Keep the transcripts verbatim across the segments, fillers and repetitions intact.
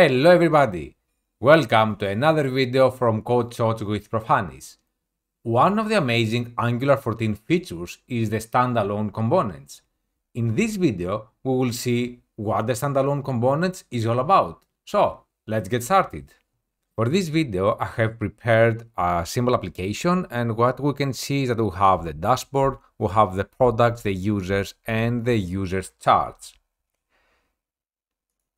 Hello everybody! Welcome to another video from Code Shots with Profanis. One of the amazing Angular fourteen features is the standalone components. In this video, we will see what the standalone components is all about. So, let's get started. For this video, I have prepared a simple application, and what we can see is that we have the dashboard, we have the products, the users, and the users charts.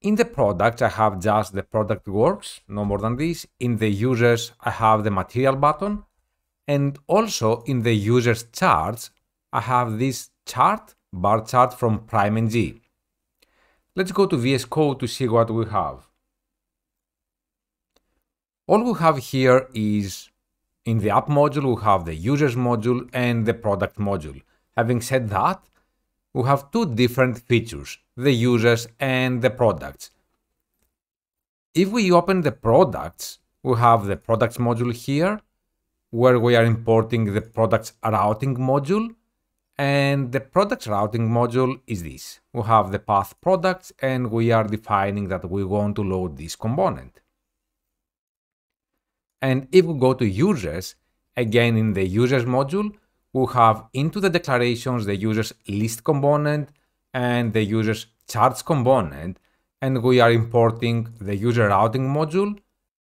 In the products, I have just the product works, no more than this. In the users, I have the material button. And also in the users charts, I have this chart, bar chart from PrimeNG. Let's go to V S Code to see what we have. All we have here is, in the app module, we have the users module and the product module. Having said that, we have two different features, the users and the products. If we open the products, we have the products module here, where we are importing the products routing module, and the products routing module is this. We have the path products, and we are defining that we want to load this component. And if we go to users, again in the users module, we have into the declarations the users list component and the users charts component, and we are importing the user routing module,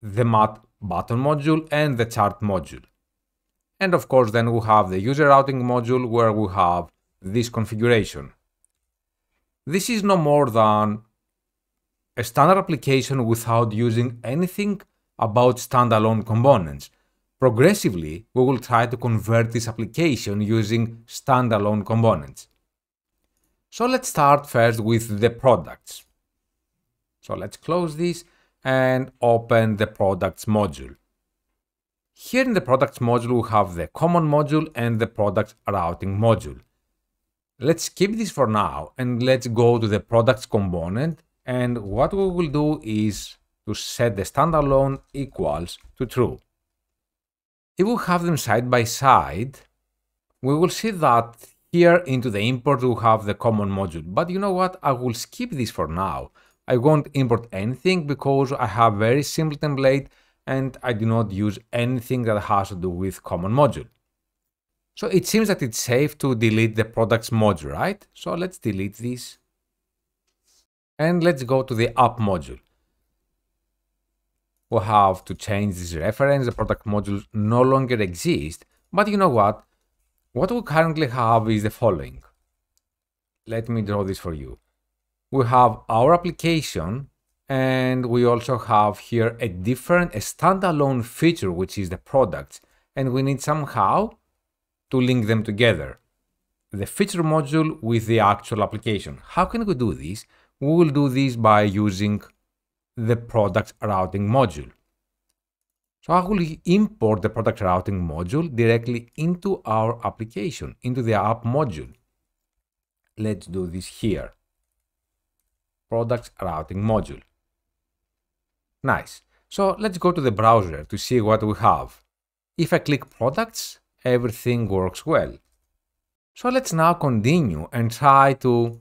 the mat button module, and the chart module. And of course, then we have the user routing module where we have this configuration. This is no more than a standard application without using anything about standalone components. Progressively, we will try to convert this application using standalone components. So let's start first with the products. So let's close this and open the products module. Here in the products module, we have the common module and the products routing module. Let's skip this for now and let's go to the products component. And what we will do is to set the standalone equals to true. If we have them side by side, we will see that here into the import we have the common module. But you know what? I will skip this for now. I won't import anything because I have a very simple template and I do not use anything that has to do with common module. So it seems that it's safe to delete the products module, right? So let's delete this. And let's go to the app module. We have to change this reference, the product module no longer exists, but you know what? What we currently have is the following. Let me draw this for you. We have our application, and we also have here a different, a standalone feature, which is the product, and we need somehow to link them together. The feature module with the actual application. How can we do this? We will do this by using the product routing module. So I will import the product routing module directly into our application, into the app module. Let's do this here. Product routing module. Nice. So let's go to the browser to see what we have. If I click products, everything works well. So let's now continue and try to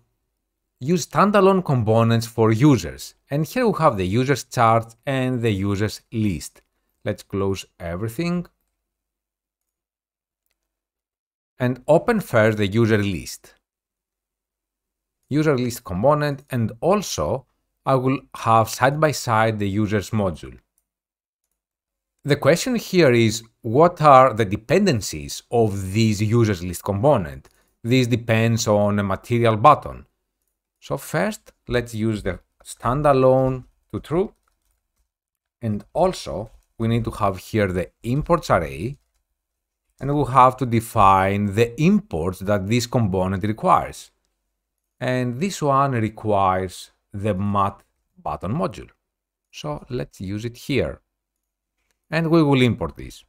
use standalone components for users. And here we have the users chart and the users list. Let's close everything. And open first the user list. User list component, and also I will have side by side the users module. The question here is, what are the dependencies of this users list component? This depends on a material button. So first, let's use the standalone to true. And also, we need to have here the imports array. And we have to define the imports that this component requires. And this one requires the mat button module. So let's use it here. And we will import this.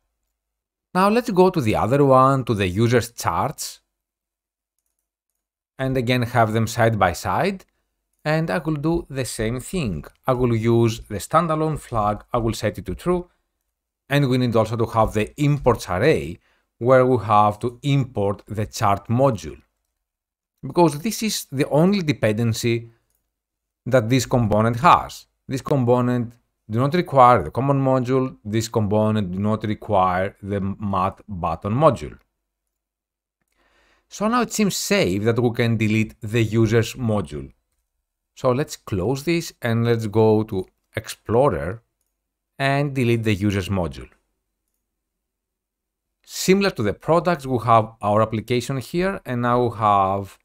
Now let's go to the other one, to the user's charts. And again, have them side by side. And I will do the same thing. I will use the standalone flag. I will set it to true. And we need also to have the imports array where we have to import the chart module. Because this is the only dependency that this component has. this component do not require the common module, this component do not require the mat button module. So now it seems safe that we can delete the user's module. So let's close this and let's go to Explorer and delete the user's module. Similar to the products, we have our application here, and now we have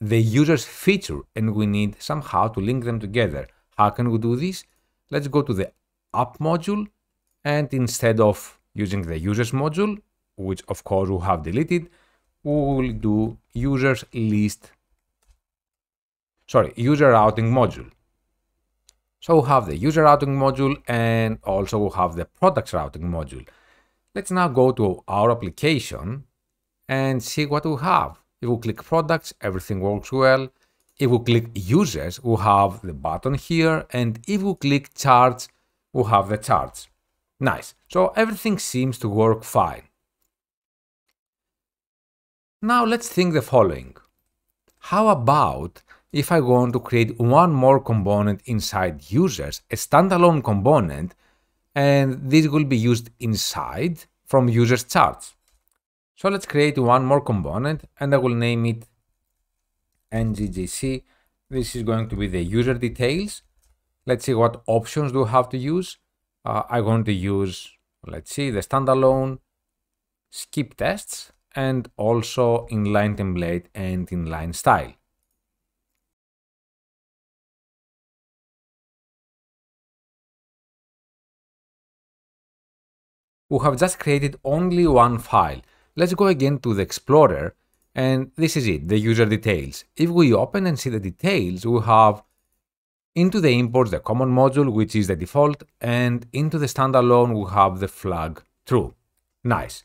the user's feature, and we need somehow to link them together. How can we do this? Let's go to the app module, and instead of using the users module, which of course we have deleted, we will do users list, sorry, user routing module. So we have the user routing module, and also we have the products routing module. Let's now go to our application and see what we have. If we click products, everything works well. If we click users, we have the button here, and if we click charts, we have the charts. Nice. So everything seems to work fine. Now let's think the following. How about if I want to create one more component inside users, a standalone component, and this will be used inside from users charts? So let's create one more component, and I will name it N G G C. This is going to be the user details. Let's see what options do we have to use. Uh, I'm going to use, let's see, the standalone, skip tests, and also inline template and inline style. We have just created only one file. Let's go again to the Explorer, and this is it, the user details. If we open and see the details, we have into the imports the common module, which is the default, and into the standalone, we have the flag true. Nice.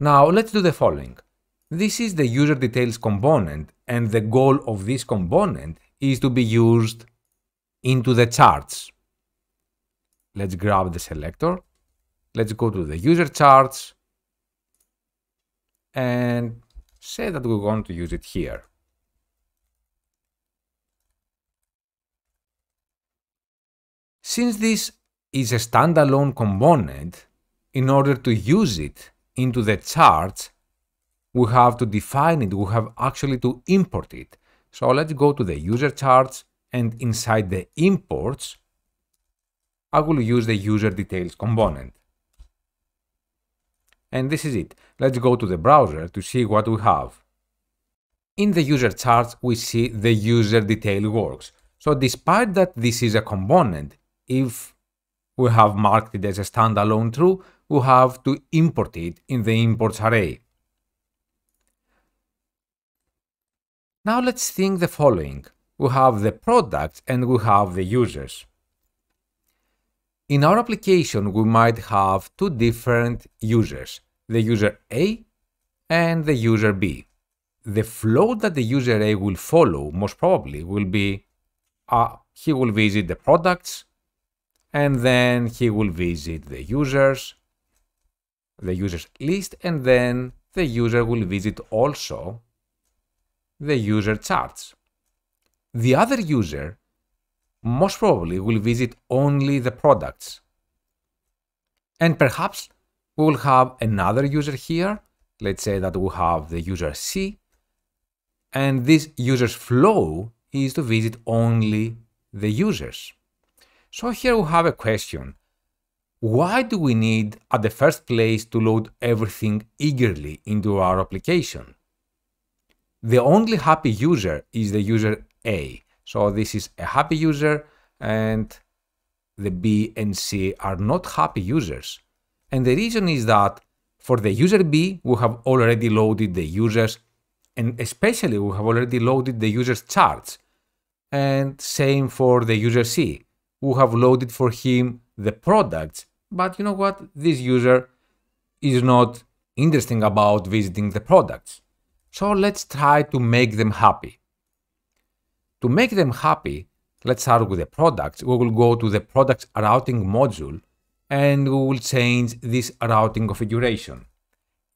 Now let's do the following. This is the user details component, and the goal of this component is to be used into the charts. Let's grab the selector. Let's go to the user charts and say that we want to use it here. Since this is a standalone component, in order to use it into the charts, we have to define it. We have actually to import it. So let's go to the user charts, and inside the imports, I will use the user details component. And this is it. Let's go to the browser to see what we have. In the user charts, we see the user detail works. So despite that this is a component, if we have marked it as a standalone true, we have to import it in the imports array. Now let's think the following. We have the products and we have the users. In our application, we might have two different users, the user A and the user B. The flow that the user A will follow most probably will be, uh, he will visit the products, and then he will visit the users, the users list, and then the user will visit also the user charts. The other user most probably will visit only the products. And perhaps we will have another user here. Let's say that we have the user C, and this user's flow is to visit only the users. So here we have a question. Why do we need at the first place to load everything eagerly into our application? The only happy user is the user A. So this is a happy user, and the B and C are not happy users. And the reason is that for the user B, we have already loaded the users, and especially we have already loaded the users charts. And same for the user C. We have loaded for him the products, but you know what? This user is not interesting about visiting the products. So let's try to make them happy. To make them happy, let's start with the products. We will go to the products routing module, and we will change this routing configuration.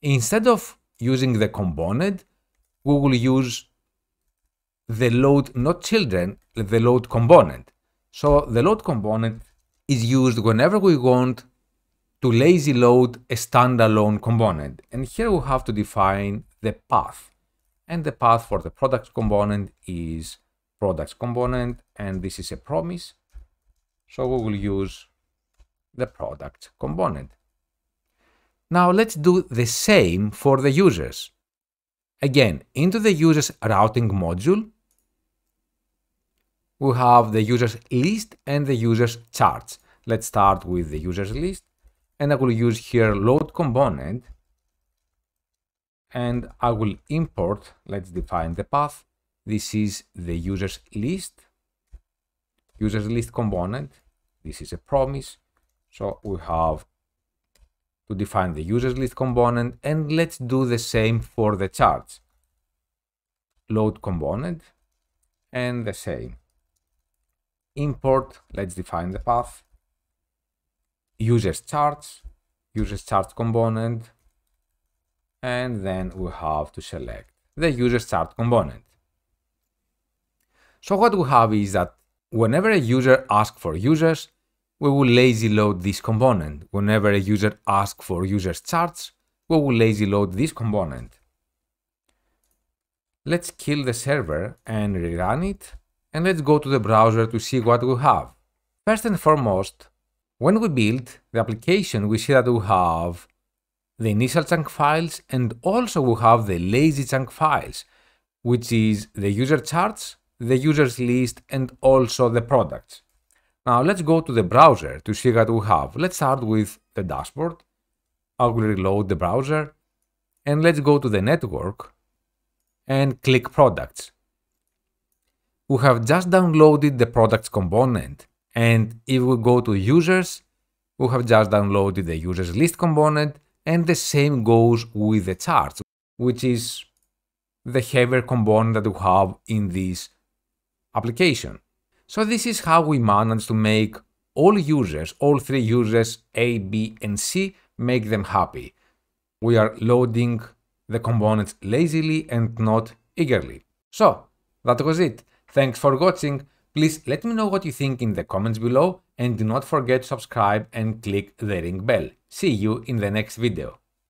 Instead of using the component, we will use the load not children, the load component. So the load component is used whenever we want to lazy load a standalone component. And here we have to define the path. And the path for the products component is products component, and this is a promise. So we will use the product component. Now let's do the same for the users. Again, into the users routing module, we have the users list and the users charts. Let's start with the users list, and I will use here load component, and I will import, let's define the path. This is the users list, users list component. This is a promise. So we have to define the users list component, and let's do the same for the charts. Load component and the same. Import, let's define the path. Users charts, users charts component, and then we have to select the users chart component. So what we have is that whenever a user asks for users, we will lazy load this component. Whenever a user asks for users charts, we will lazy load this component. Let's kill the server and rerun it, and let's go to the browser to see what we have. First and foremost, when we build the application, we see that we have the initial chunk files, and also we have the lazy chunk files, which is the user charts, the users list, and also the products. Now let's go to the browser to see what we have. Let's start with the dashboard. I will reload the browser, and let's go to the network and click products. We have just downloaded the products component, and if we go to users, we have just downloaded the users list component, and the same goes with the charts, which is the heavier component that we have in this application. So this is how we manage to make all users, all three users, A, B, and C, make them happy. We are loading the components lazily and not eagerly. So that was it. Thanks for watching. Please let me know what you think in the comments below, and do not forget to subscribe and click the ring bell. See you in the next video.